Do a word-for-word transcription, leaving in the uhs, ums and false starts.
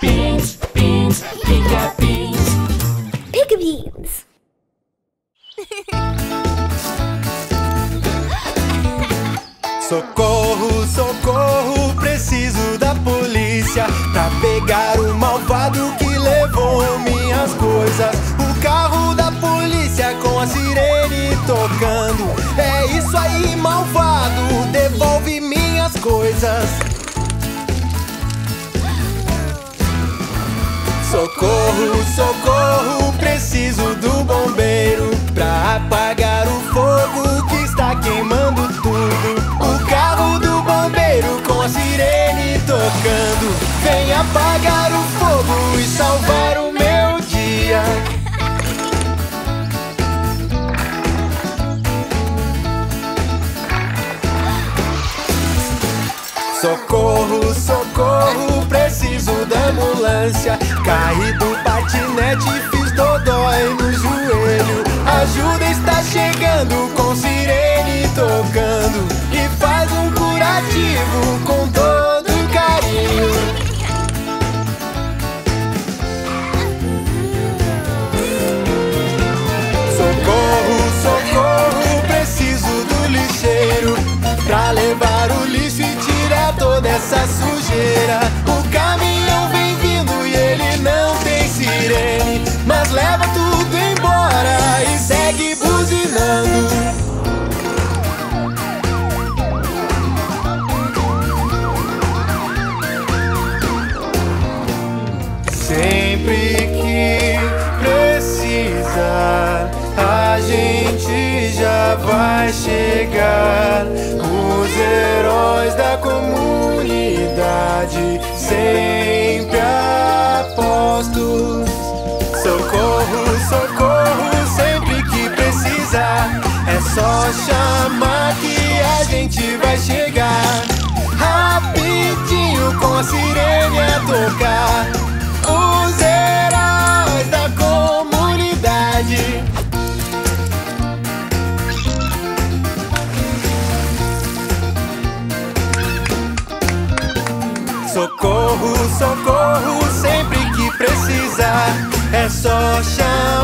Beans, beans, Pink-a-Beans. Pink-a-Beans. Socorro, socorro, preciso da polícia pra pegar o malvado que levou minhas coisas. O carro da polícia com a sirene tocando. É isso aí, malvado, devolve minhas coisas. Socorro, socorro, preciso do bombeiro pra apagar o fogo que está queimando tudo. O carro do bombeiro com a sirene tocando. Vem apagar o fogo e salvar o meu dia. Socorro, socorro, preciso da ambulância. Caí do patinete e fiz dodói no joelho. Ajuda está chegando com sirene tocando. E faz um curativo com todo carinho. Socorro, socorro, preciso do lixeiro pra levar o lixo e tirar toda essa sujeira. O caminhão vem não tem sirene, mas leva tudo embora e segue buzinando. Sempre que precisar, a gente já vai chegar. Os heróis da comunidade sempre apostos. Socorro, socorro, sempre que precisar, é só chamar que a gente vai chegar. Rapidinho com a sirene a tocar. Os heróis da comunidade. Socorro, socorro, sempre que precisar, é só chamar.